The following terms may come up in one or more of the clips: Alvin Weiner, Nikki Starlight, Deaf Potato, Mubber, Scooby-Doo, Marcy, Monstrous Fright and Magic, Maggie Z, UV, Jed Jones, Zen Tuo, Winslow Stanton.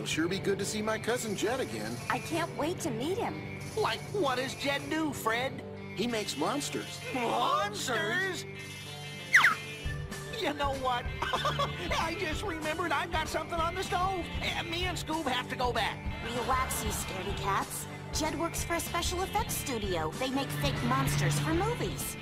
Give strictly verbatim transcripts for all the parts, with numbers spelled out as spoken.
It'll sure be good to see my cousin Jed again. I can't wait to meet him. Like, what does Jed do, Fred? He makes monsters. Monsters? You know what? I just remembered I've got something on the stove. And me and Scoob have to go back. Relax, you scaredy cats. Jed works for a special effects studio. They make fake monsters for movies.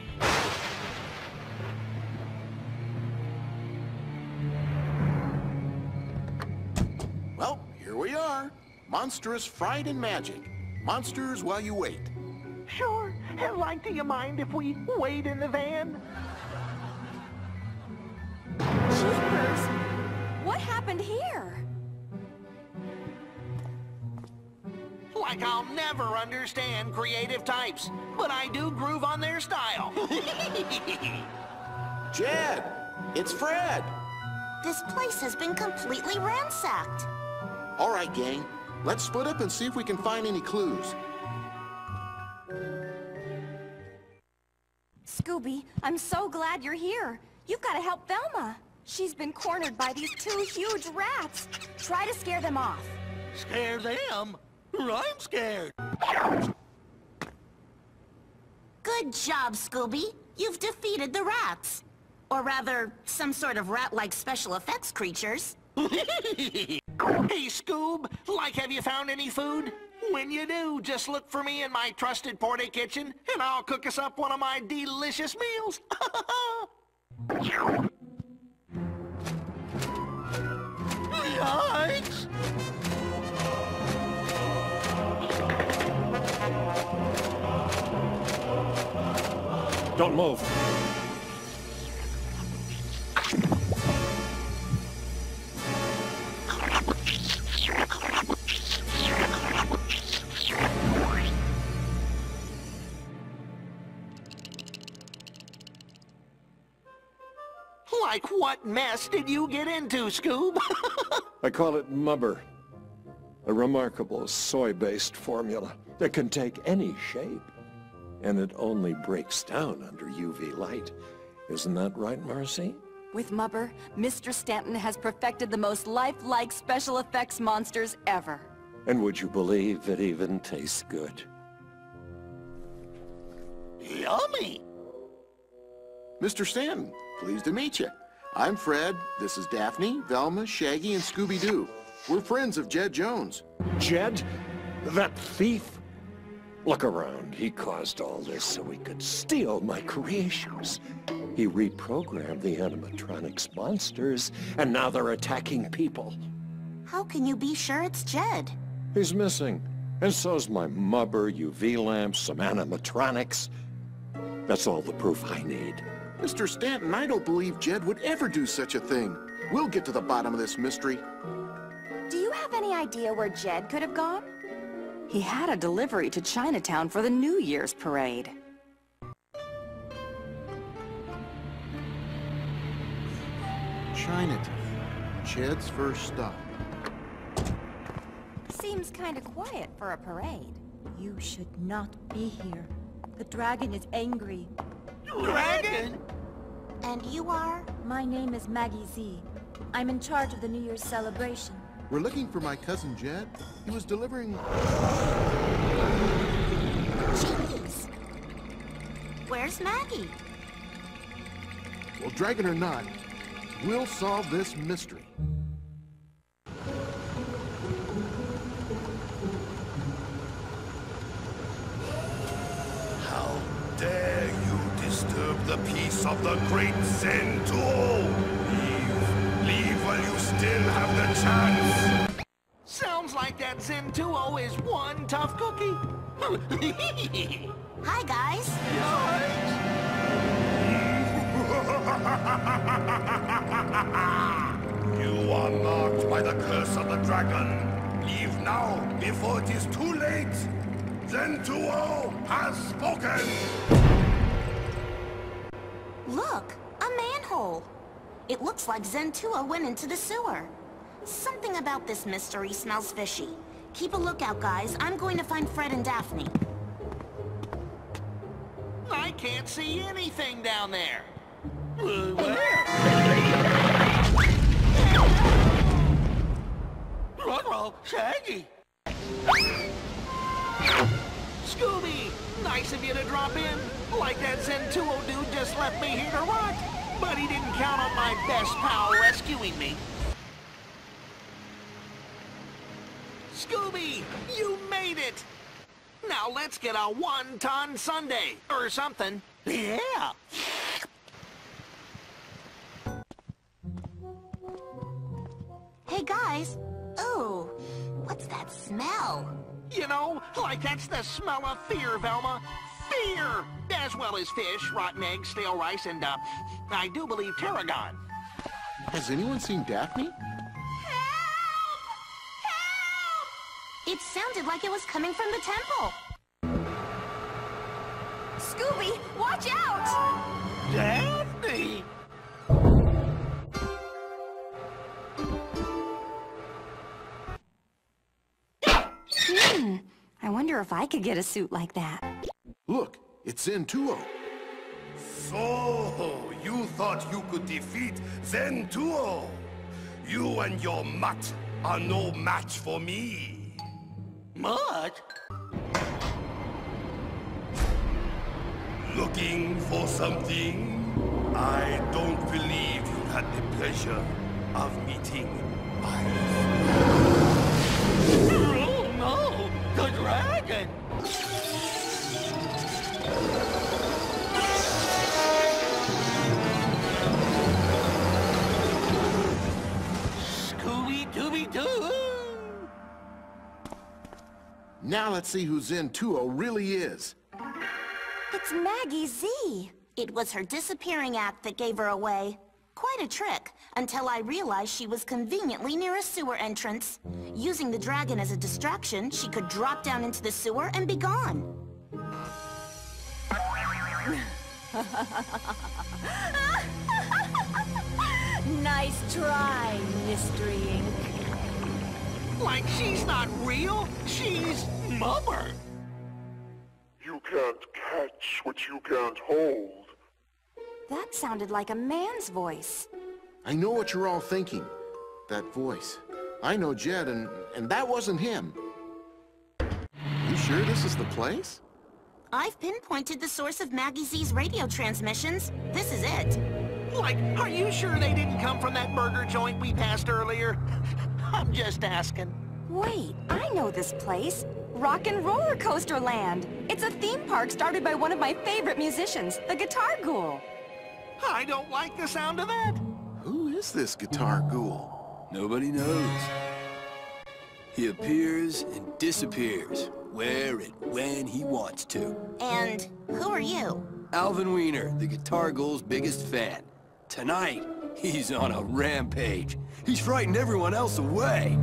Well, here we are. Monstrous Fright and Magic. Monsters while you wait. Sure. Like, do you mind if we wait in the van? Jeepers! What happened here? Like, I'll never understand creative types, but I do groove on their style. Jed! It's Fred! This place has been completely ransacked. All right, gang. Let's split up and see if we can find any clues. Scooby, I'm so glad you're here. You've got to help Velma. She's been cornered by these two huge rats. Try to scare them off. Scare them? I'm scared. Good job, Scooby. You've defeated the rats. Or rather, some sort of rat-like special effects creatures. Hey, Scoob, like, have you found any food? When you do, just look for me in my trusted Porta kitchen, and I'll cook us up one of my delicious meals. Yikes! Don't move. Like, what mess did you get into, Scoob? I call it Mubber. A remarkable soy-based formula that can take any shape. And it only breaks down under U V light. Isn't that right, Marcy? With Mubber, Mister Stanton has perfected the most lifelike special effects monsters ever. And would you believe it even tastes good? Yummy! Mister Stanton, pleased to meet you. I'm Fred, this is Daphne, Velma, Shaggy, and Scooby-Doo. We're friends of Jed Jones. Jed? That thief? Look around, he caused all this so he could steal my creations. He reprogrammed the animatronics monsters, and now they're attacking people. How can you be sure it's Jed? He's missing, and so's my Mubber, U V lamps, some animatronics. That's all the proof I need. Mister Stanton, I don't believe Jed would ever do such a thing. We'll get to the bottom of this mystery. Do you have any idea where Jed could have gone? He had a delivery to Chinatown for the New Year's parade. Chinatown, Jed's first stop. Seems kind of quiet for a parade. You should not be here. The dragon is angry. Dragon? And you are? My name is Maggie Z. I'm in charge of the New Year's celebration. We're looking for my cousin Jed. He was delivering... Jeez! Where's Maggie? Well, dragon or not, we'll solve this mystery. How dare you! Disturb the peace of the great Zen Tuo! Leave. Leave while you still have the chance! Sounds like that Zen Tuo is one tough cookie. Hi, guys. You are marked by the curse of the dragon. Leave now, before it is too late! Zen Tuo has spoken! Look, a manhole. It looks like Zen Tuo went into the sewer. Something about this mystery smells fishy. Keep a lookout, guys. I'm going to find Fred and Daphne. I can't see anything down there. Uh, where? Cornwall, Shaggy! Scooby! Nice of you to drop in! Like that Zen Tuo dude just left me here to rot! But he didn't count on my best pal rescuing me. Scooby! You made it! Now let's get a one-ton sundae, or something. Yeah! Hey guys! Ooh, what's that smell? You know, like that's the smell of fear, Velma. Fear! As well as fish, rotten eggs, stale rice, and, uh, I do believe tarragon. Has anyone seen Daphne? Help! Help! It sounded like it was coming from the temple. Scooby, watch out! Daphne! Hmm, I wonder if I could get a suit like that. Look, it's Zen Tuo. So, you thought you could defeat Zen Tuo? You and your mutt are no match for me. Mutt? Looking for something? I don't believe you had the pleasure of meeting my... Oh, the dragon! Scooby-Dooby-Doo! Now let's see who Zen Tuo really is. It's Maggie Z. It was her disappearing act that gave her away. Quite a trick, until I realized she was conveniently near a sewer entrance. Using the dragon as a distraction, she could drop down into the sewer and be gone. Nice try, Mystery Incorporated. Like she's not real, she's Mubber. You can't catch what you can't hold. That sounded like a man's voice. I know what you're all thinking. That voice. I know Jed, and, and that wasn't him. You sure this is the place? I've pinpointed the source of Maggie Z's radio transmissions. This is it. Like, are you sure they didn't come from that burger joint we passed earlier? I'm just asking. Wait, I know this place. Rock and Roller Coaster Land. It's a theme park started by one of my favorite musicians, the Guitar Ghoul. I don't like the sound of that. Who is this Guitar Ghoul? Nobody knows. He appears and disappears, where and when he wants to. And who are you? Alvin Weiner, the Guitar Ghoul's biggest fan. Tonight, he's on a rampage. He's frightened everyone else away.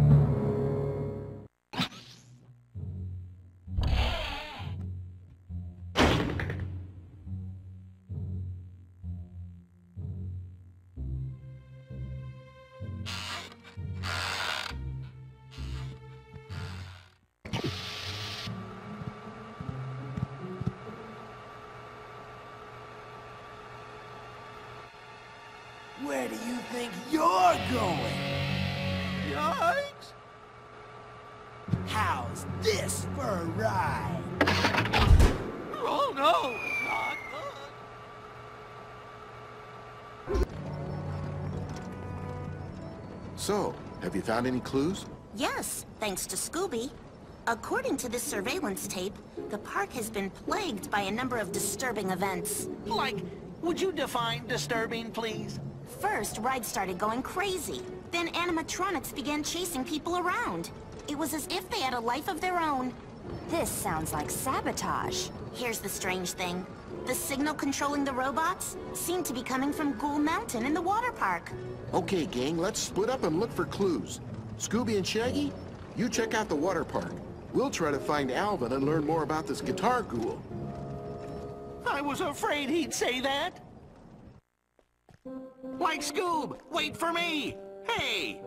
Where do you think you're going? Yikes! How's this for a ride? Oh no! Not good! So, have you found any clues? Yes, thanks to Scooby. According to this surveillance tape, the park has been plagued by a number of disturbing events. Like, would you define disturbing, please? First, rides started going crazy. Then animatronics began chasing people around. It was as if they had a life of their own. This sounds like sabotage. Here's the strange thing. The signal controlling the robots seemed to be coming from Ghoul Mountain in the water park. Okay, gang, let's split up and look for clues. Scooby and Shaggy, you check out the water park. We'll try to find Alvin and learn more about this Guitar Ghoul. I was afraid he'd say that. Like Scoob, wait for me! Hey!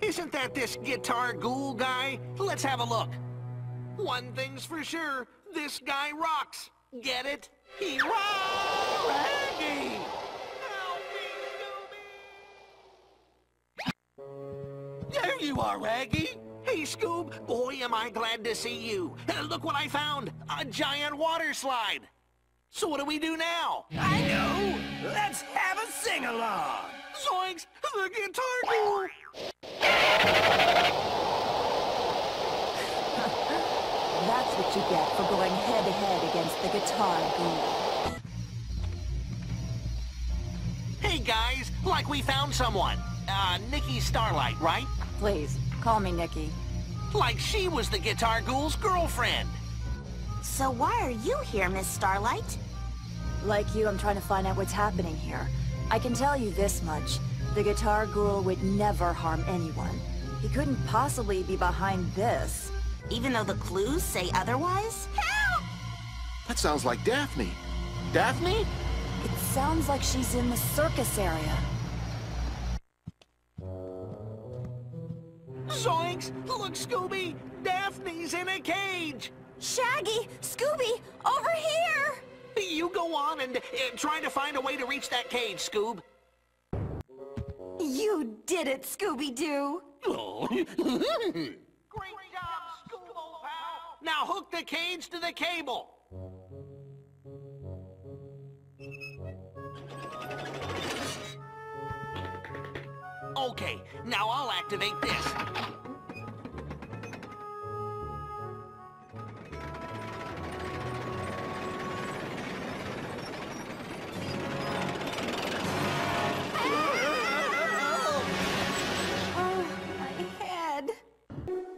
Isn't that this Guitar Ghoul guy? Let's have a look. One thing's for sure, this guy rocks. Get it? He rocks! Hey! Help me, Scooby! There you you are, Maggie. Hey, Scoob. Boy, am I glad to see you. And look what I found. A giant water slide. So what do we do now? I know. Let's have a sing-along. Zoinks, the guitar duel. That's what you get for going head-to-head against the guitar duel. Hey, guys. Like we found someone. Uh, Nikki Starlight, right? Please, call me Nikki. Like she was the Guitar Ghoul's girlfriend. So why are you here, Miss Starlight? Like you, I'm trying to find out what's happening here. I can tell you this much. The Guitar Ghoul would never harm anyone. He couldn't possibly be behind this. Even though the clues say otherwise? Help! That sounds like Daphne. Daphne? It sounds like she's in the circus area. Zoinks! Look, Scooby! Daphne's in a cage! Shaggy! Scooby! Over here! You go on and uh, try to find a way to reach that cage, Scoob. You did it, Scooby-Doo! Oh. Great job, Scoob, old pal! Now hook the cage to the cable! Okay, now I'll activate this. Oh, my head.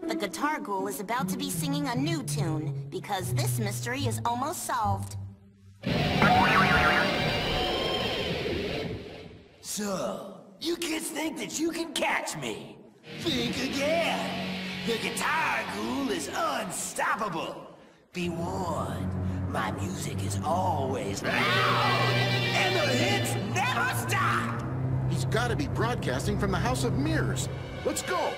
The Guitar Ghoul is about to be singing a new tune, because this mystery is almost solved. So... you kids think that you can catch me? Think again! The Guitar Ghoul is unstoppable! Be warned, my music is always loud! And the hits never stop! He's gotta be broadcasting from the House of Mirrors. Let's go!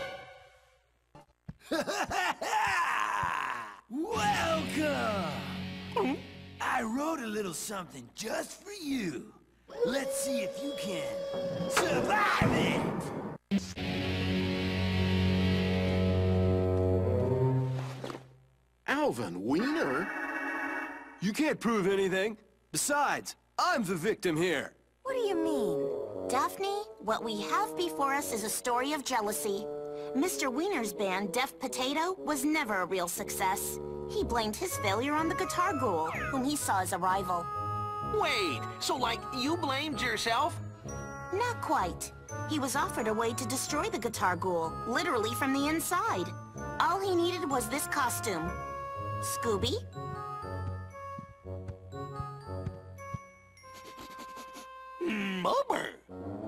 Welcome! I wrote a little something just for you. Let's see if you can survive it! Alvin Weiner? You can't prove anything. Besides, I'm the victim here. What do you mean? Daphne, what we have before us is a story of jealousy. Mister Weiner's band, Deaf Potato, was never a real success. He blamed his failure on the Guitar Ghoul, whom he saw as a rival. Wait, so like you blamed yourself? Not quite. He was offered a way to destroy the Guitar Ghoul, literally from the inside. All he needed was this costume. Scooby? Mubber!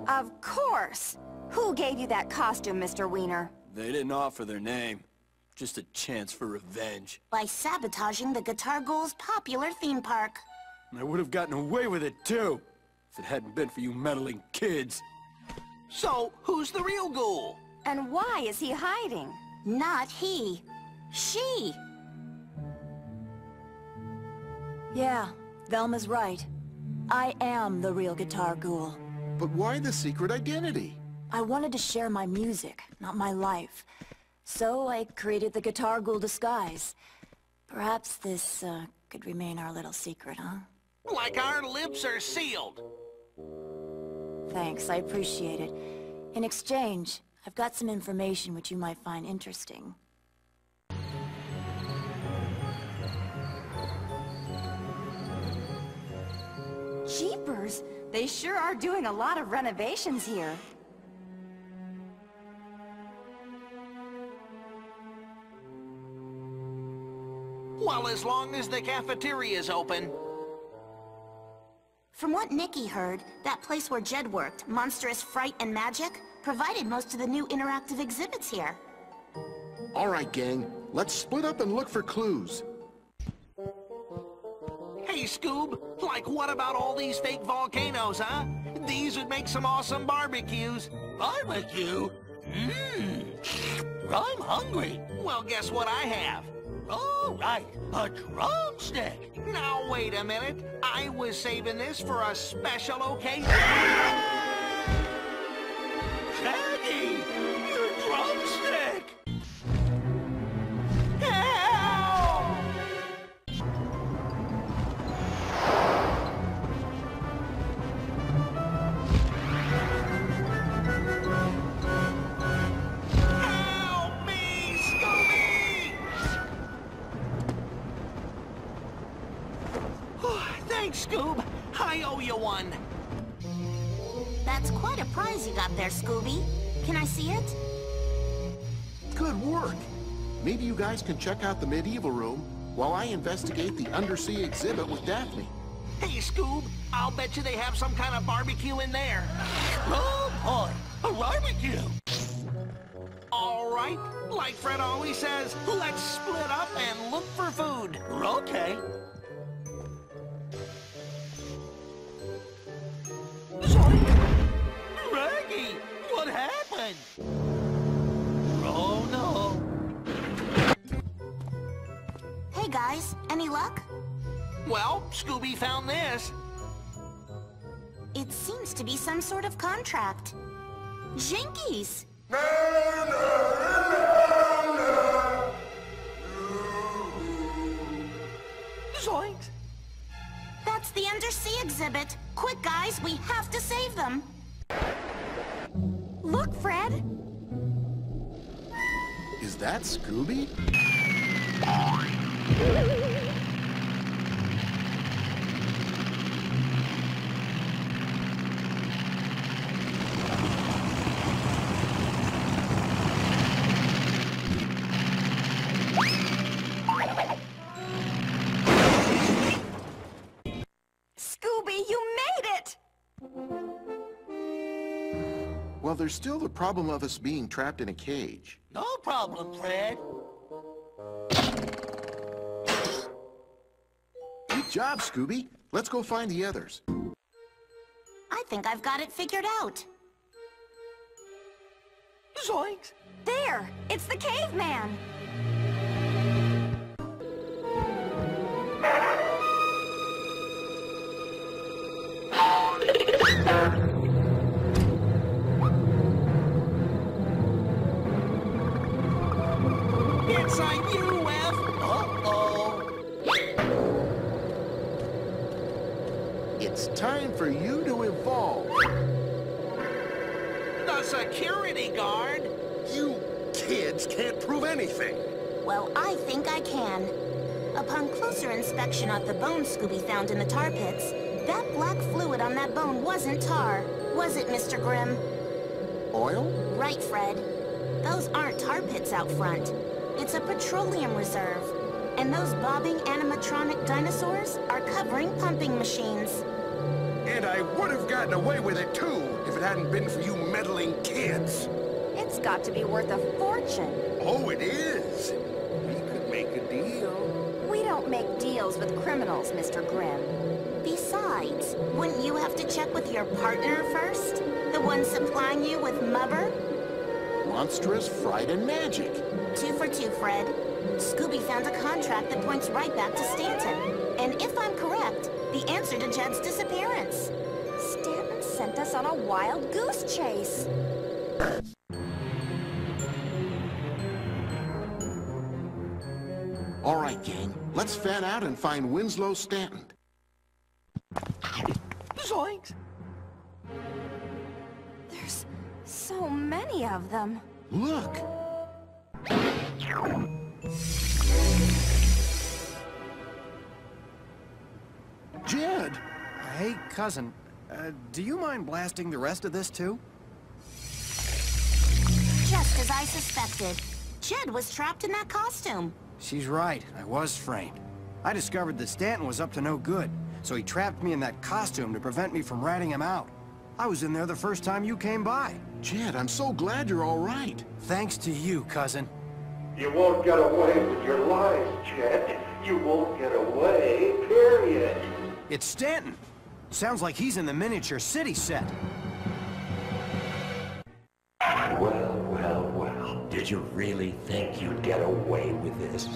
Of course! Who gave you that costume, Mister Weiner? They didn't offer their name. Just a chance for revenge. By sabotaging the Guitar Ghoul's popular theme park. I would have gotten away with it, too, if it hadn't been for you meddling kids. So, who's the real ghoul? And why is he hiding? Not he. She! Yeah, Velma's right. I am the real Guitar Ghoul. But why the secret identity? I wanted to share my music, not my life. So I created the Guitar Ghoul disguise. Perhaps this, uh, could remain our little secret, huh? Like our lips are sealed. Thanks, I appreciate it. In exchange, I've got some information which you might find interesting. Jeepers! They sure are doing a lot of renovations here. Well, as long as the cafeteria's open. From what Nikki heard, that place where Jed worked, Monstrous Fright and Magic, provided most of the new interactive exhibits here. All right, gang. Let's split up and look for clues. Hey, Scoob. Like, what about all these fake volcanoes, huh? These would make some awesome barbecues. Barbecue? Mmm. I'm hungry. Well, guess what I have? All right, a drumstick. Now, wait a minute. I was saving this for a special occasion. Shaggy, your drumstick! Scoob. I owe you one. That's quite a prize you got there, Scooby. Can I see it? Good work. Maybe you guys can check out the medieval room while I investigate the undersea exhibit with Daphne. Hey, Scoob. I'll bet you they have some kind of barbecue in there. Oh, boy. A barbecue. All right. Like Fred always says, let's split up and look for food. Okay. Maggie, what happened? Oh, no. Hey, guys. Any luck? Well, Scooby found this. It seems to be some sort of contract. Jinkies! Zoinks! That's the undersea exhibit. Quick, guys, we have to save them. Look, Fred. Is that Scooby? Well, there's still the problem of us being trapped in a cage. No problem, Fred. Good job, Scooby. Let's go find the others. I think I've got it figured out. Zoinks! There! It's the caveman! Time for you to evolve. The security guard? You kids can't prove anything. Well, I think I can. Upon closer inspection of the bone Scooby found in the tar pits, that black fluid on that bone wasn't tar, was it, Mister Grimm? Oil? Right, Fred. Those aren't tar pits out front. It's a petroleum reserve. And those bobbing animatronic dinosaurs are covering pumping machines. And I would have gotten away with it, too, if it hadn't been for you meddling kids. It's got to be worth a fortune. Oh, it is. We could make a deal. We don't make deals with criminals, Mister Grimm. Besides, wouldn't you have to check with your partner first? The one supplying you with Mubber? Monstrous Fright and Magic. Two for two, Fred. Scooby found a contract that points right back to Stanton. And if I'm correct, the answer to Jed's disappearance. Stanton sent us on a wild goose chase. All right, gang. Let's fan out and find Winslow Stanton. Zoinks! There's so many of them. Look! Jed! Hey, cousin. Uh, do you mind blasting the rest of this, too? Just as I suspected. Jed was trapped in that costume. She's right. I was framed. I discovered that Stanton was up to no good, so he trapped me in that costume to prevent me from ratting him out. I was in there the first time you came by. Jed, I'm so glad you're all right. Thanks to you, cousin. You won't get away with your lies, Jed. You won't get away, period. It's Stanton. Sounds like he's in the miniature city set. Well, well, well. Did you really think you'd get away with this?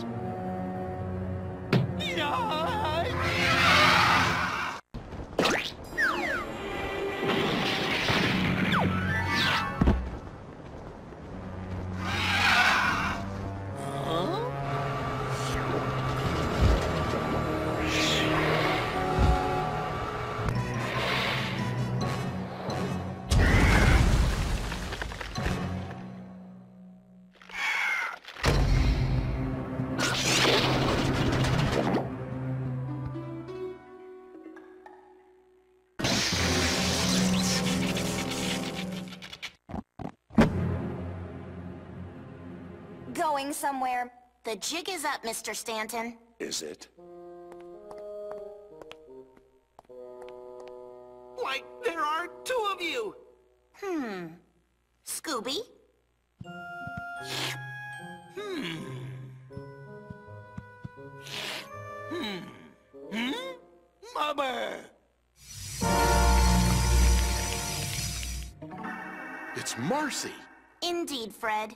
going somewhere. The jig is up, Mister Stanton. Is it? Why, there are two of you! Hmm. Scooby? Hmm. Hmm. Hmm? Mubber! It's Marcy! Indeed, Fred.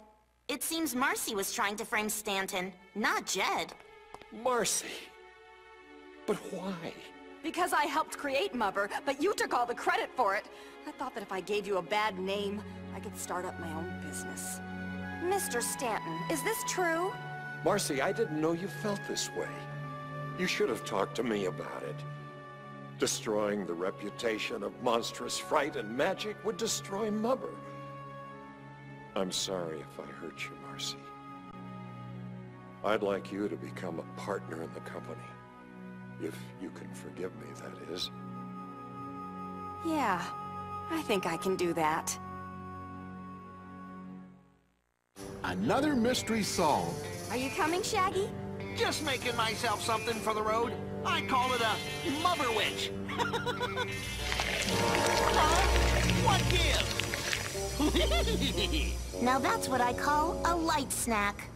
It seems Marcy was trying to frame Stanton, not Jed. Marcy? But why? Because I helped create Mubber, but you took all the credit for it. I thought that if I gave you a bad name, I could start up my own business. Mister Stanton, is this true? Marcy, I didn't know you felt this way. You should have talked to me about it. Destroying the reputation of Monstrous Fright and Magic would destroy Mubber. I'm sorry if I hurt you, Marcy. I'd like you to become a partner in the company. If you can forgive me, that is. Yeah, I think I can do that. Another mystery solved. Are you coming, Shaggy? Just making myself something for the road. I call it a Mubber Witch. Huh? What gives? Now that's what I call a light snack.